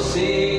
see.